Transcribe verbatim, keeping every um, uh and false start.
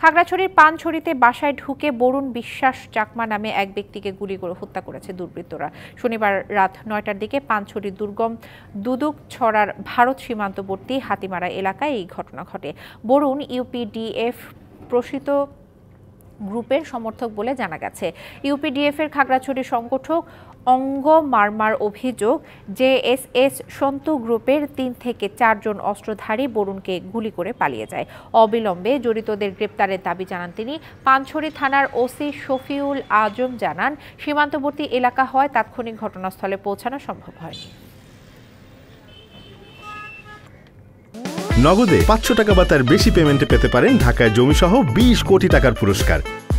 খাগড়াছড়ির পাঁচুরীতে বাসায় ঢুকে বরুণ বিশ্বাস চাকমা নামে এক ব্যক্তিকে গুলি করে হত্যা করেছে দুর্বৃত্তরা। শনিবার রাত নয়টার দিকে পাঁচুরীর দুর্গম দুদুক ছড়ার ভারত সীমান্তবর্তী হাতিমারা এলাকায় এই ঘটনা ঘটে। বরুণ ইউপিডিএফ প্রশিত গ্রুপের সমর্থক বলে জানা গেছে। ইউপিডিএফ এর খাগড়াছড়ি সংগঠক অঙ্গ মারমার অভিযোগ, জেএসএস সন্তু গ্রুপের তিন থেকে চারজন অস্ত্রধারী বরুণকে গুলি করে পালিয়ে যায়। অবিলম্বে জড়িতদের গ্রেপ্তারের দাবি জানান তিনি। পাঁচুরী থানার ওসি সফিউল আজম জানান, সীমান্তবর্তী এলাকা হয় তাৎক্ষণিক ঘটনাস্থলে পৌঁছানো সম্ভব হয়নি। নগদে পাঁচশো টাকা বা তার বেশি পেমেন্টে পেতে পারেন ঢাকায় জমি সহ বিশ কোটি টাকার পুরস্কার।